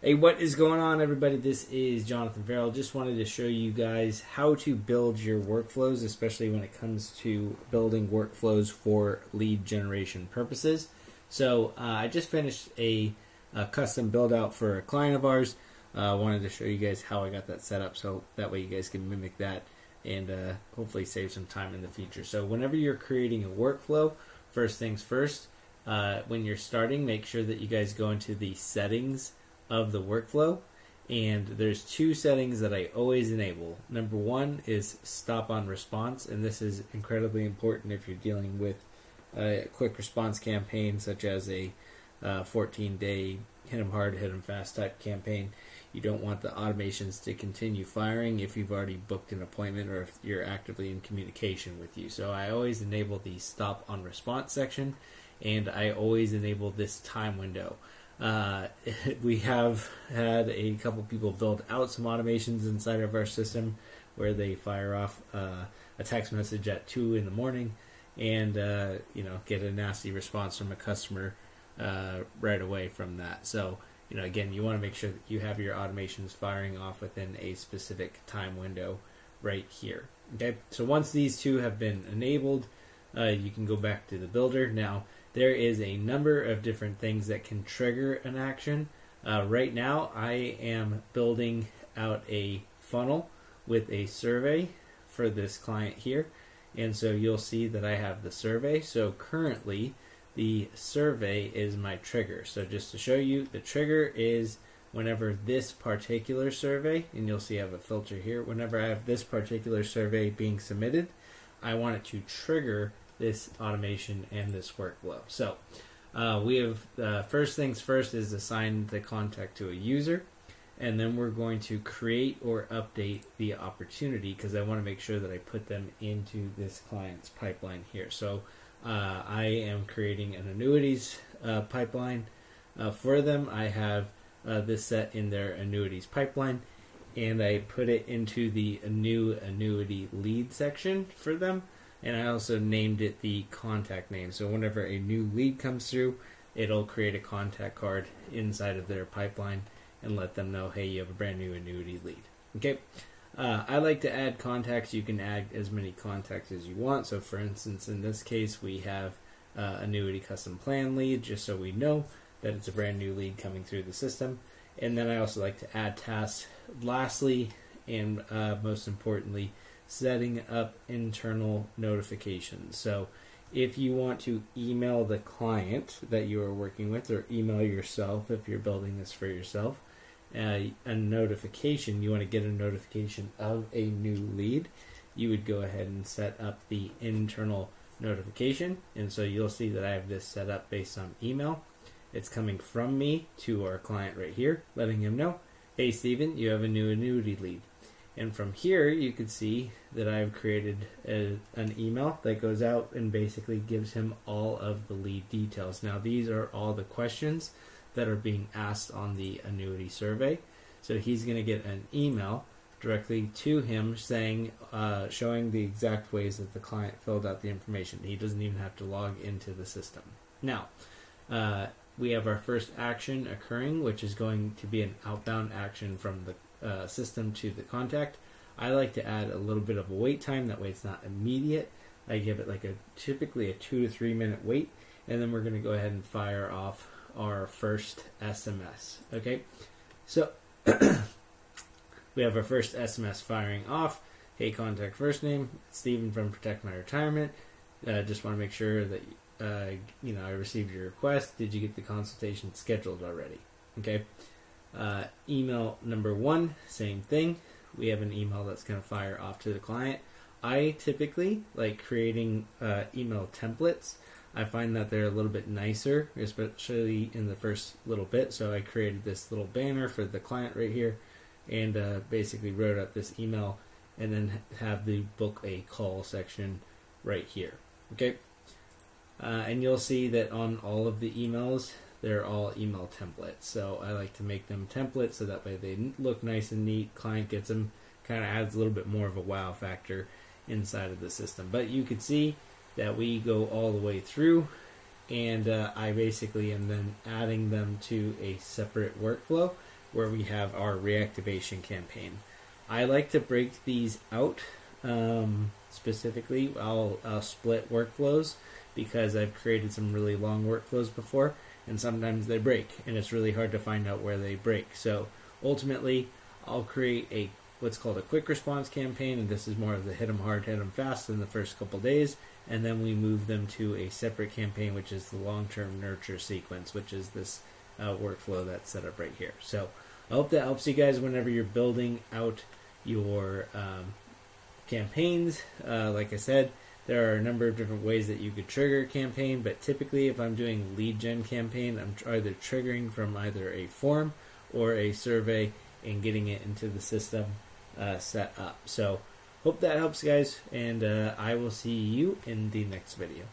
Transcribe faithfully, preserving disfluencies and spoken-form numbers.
Hey, what is going on, everybody? This is Jonathan Farrell. Just wanted to show you guys how to build your workflows, especially when it comes to building workflows for lead generation purposes. So uh, I just finished a, a custom build out for a client of ours. I uh, wanted to show you guys how I got that set up so that way you guys can mimic that and uh, hopefully save some time in the future. So whenever you're creating a workflow, first things first, uh, when you're starting, make sure that you guys go into the settings of the workflow, and there's two settings that I always enable. Number one is stop on response, and this is incredibly important if you're dealing with a quick response campaign such as a fourteen day uh, hit 'em hard, hit 'em fast type campaign. You don't want the automations to continue firing if you've already booked an appointment or if you're actively in communication with you. So I always enable the stop on response section, and I always enable this time window. Uh, we have had a couple people build out some automations inside of our system where they fire off uh, a text message at two in the morning and uh, you know, get a nasty response from a customer uh, right away from that. So you know, again, you want to make sure that you have your automations firing off within a specific time window right here. Okay, so once these two have been enabled, uh, you can go back to the builder. Now, there is a number of different things that can trigger an action. Uh, right now, I am building out a funnel with a survey for this client here. And so you'll see that I have the survey. So currently, the survey is my trigger. So just to show you, the trigger is whenever this particular survey, and you'll see I have a filter here, whenever I have this particular survey being submitted, I want it to trigger this automation and this workflow. So uh, we have, uh, first things first is assign the contact to a user, and then we're going to create or update the opportunity because I want to make sure that I put them into this client's pipeline here. So uh, I am creating an annuities uh, pipeline uh, for them. I have uh, this set in their annuities pipeline, and I put it into the new annuity lead section for them. And I also named it the contact name. So whenever a new lead comes through, it'll create a contact card inside of their pipeline and let them know, hey, you have a brand new annuity lead. Okay. Uh, I like to add contacts. You can add as many contacts as you want. So for instance, in this case, we have uh, annuity custom plan lead, just so we know that it's a brand new lead coming through the system. And then I also like to add tasks lastly, and uh, most importantly, setting up internal notifications. So if you want to email the client that you are working with, or email yourself if you're building this for yourself, uh, a notification, you want to get a notification of a new lead, you would go ahead and set up the internal notification. And so you'll see that I have this set up based on email. It's coming from me to our client right here, letting him know, hey, Steven, you have a new annuity lead. And from here, you can see that I've created a, an email that goes out and basically gives him all of the lead details. Now, these are all the questions that are being asked on the annuity survey. So he's going to get an email directly to him saying, uh, showing the exact ways that the client filled out the information. He doesn't even have to log into the system. Now, uh, we have our first action occurring, which is going to be an outbound action from the Uh, system to the contact. I like to add a little bit of a wait time, that way it's not immediate. I give it like a typically a two to three minute wait, and then we're going to go ahead and fire off our first S M S. Okay, so we have our first S M S firing off. Hey, contact, first name, Steven from Protect My Retirement. Uh, just want to make sure that uh, you know, I received your request. Did you get the consultation scheduled already? Okay. Uh, email number one, same thing. We have an email that's going to fire off to the client. I typically like creating uh, email templates. I find that they're a little bit nicer, especially in the first little bit. So I created this little banner for the client right here, and uh, basically wrote out this email, and then have the book a call section right here. Okay, uh, and you'll see that on all of the emails, they're all email templates. So I like to make them templates so that way they look nice and neat. Client gets them, kind of adds a little bit more of a wow factor inside of the system. But you can see that we go all the way through, and uh, I basically am then adding them to a separate workflow where we have our reactivation campaign. I like to break these out um, specifically. I'll, I'll split workflows because I've created some really long workflows before, and sometimes they break, and it's really hard to find out where they break. So ultimately, I'll create a what's called a quick response campaign, and this is more of the hit them hard, hit them fast in the first couple days, and then we move them to a separate campaign, which is the long-term nurture sequence, which is this uh, workflow that's set up right here. So I hope that helps you guys whenever you're building out your um, campaigns. Uh, like I said, there are a number of different ways that you could trigger a campaign, but typically if I'm doing lead gen campaign, I'm either triggering from either a form or a survey and getting it into the system uh, set up. So hope that helps, guys, and uh, I will see you in the next video.